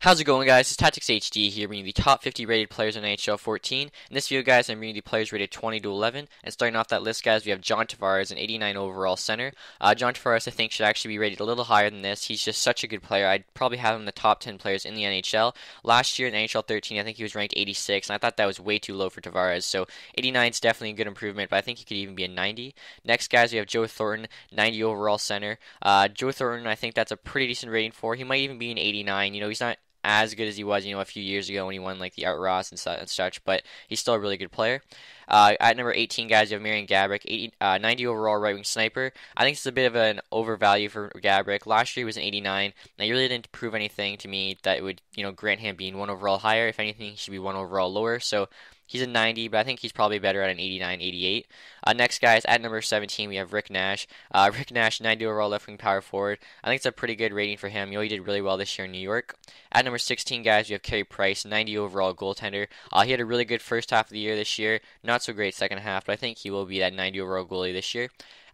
How's it going, guys? It's TacticsHD here, bringing the top 50 rated players in NHL 14. In this video, guys, I'm bringing the players rated 20 to 11. And starting off that list, guys, we have John Tavares, an 89 overall center. John Tavares, I think, should actually be rated a little higher than this. He's just such a good player. I'd probably have him in the top 10 players in the NHL. Last year in NHL 13, I think he was ranked 86, and I thought that was way too low for Tavares. So 89 is definitely a good improvement, but I think he could even be a 90. Next, guys, we have Joe Thornton, 90 overall center. Joe Thornton, I think that's a pretty decent rating for. He might even be an 89. You know, he's not as good as he was, you know, a few years ago when he won, like, the Art Ross and such, but he's still a really good player. At number 18, guys, you have Marian Gaborik, 90 overall right-wing sniper. I think it's a bit of an overvalue for Gaborik. Last year, he was an 89, and he really didn't prove anything to me that would, you know, grant him being one overall higher. If anything, he should be one overall lower, so he's a 90, but I think he's probably better at an 89, 88. Next, guys, at number 17, we have Rick Nash. Rick Nash, 90 overall left-wing power forward. I think it's a pretty good rating for him. You know, he did really well this year in New York. At number 16, guys, we have Carey Price, 90 overall goaltender. He had a really good first half of the year this year. Not so great second half, but I think he will be that 90 overall goalie this year.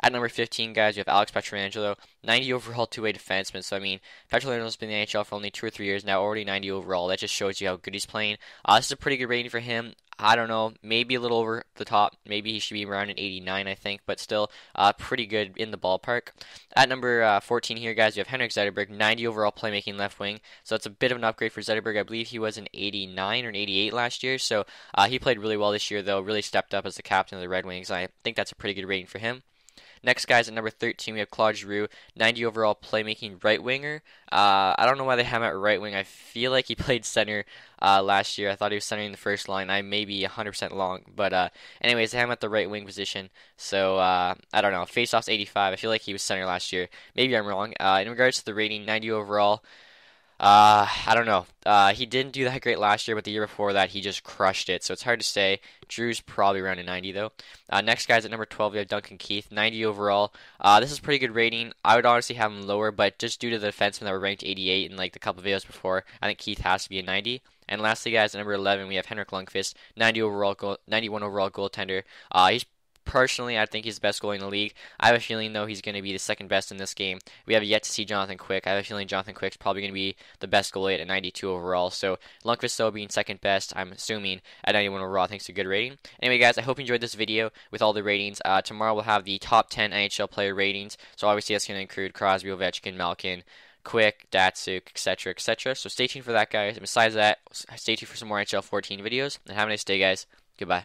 At number 15, guys, we have Alex Pietrangelo, 90 overall two-way defenseman. So, I mean, Pietrangelo's been in the NHL for only 2 or 3 years now, already 90 overall. That just shows you how good he's playing. This is a pretty good rating for him. I don't know, maybe a little over the top. Maybe he should be around an 89, I think, but still pretty good in the ballpark. At number 14 here, guys, we have Henrik Zetterberg, 90 overall playmaking left wing. So it's a bit of an upgrade for Zetterberg. I believe he was an 89 or an 88 last year. So he played really well this year, though, really stepped up as the captain of the Red Wings. I think that's a pretty good rating for him. Next, guys, at number 13, we have Claude Giroux, 90 overall playmaking right winger. I don't know why they have him at right wing. I feel like he played center last year. I thought he was centering the first line. I may be 100% wrong, but anyways, they have him at the right wing position. So I don't know. Faceoff's 85. I feel like he was center last year. Maybe I'm wrong. In regards to the rating, 90 overall. I don't know. He didn't do that great last year, but the year before that, he just crushed it. So it's hard to say. Drew's probably around a 90, though. Next, guys, at number 12, we have Duncan Keith, 90 overall. This is a pretty good rating. I would honestly have him lower, but just due to the defensemen that were ranked 88 in, like, the couple videos before, I think Keith has to be a 90. And lastly, guys, at number 11, we have Henrik Lundqvist, 91 overall goaltender. He's personally, I think he's the best goalie in the league. I have a feeling, though, he's going to be the second best in this game. We have yet to see Jonathan Quick. I have a feeling Jonathan Quick's probably going to be the best goalie at 92 overall. So, Lundqvist, though, being second best, I'm assuming, at 91 overall, I think it's a good rating. Anyway, guys, I hope you enjoyed this video with all the ratings. Tomorrow we'll have the top 10 NHL player ratings. So, obviously, that's going to include Crosby, Ovechkin, Malkin, Quick, Datsuk, etc., etc. So, stay tuned for that, guys. And besides that, stay tuned for some more NHL 14 videos. And have a nice day, guys. Goodbye.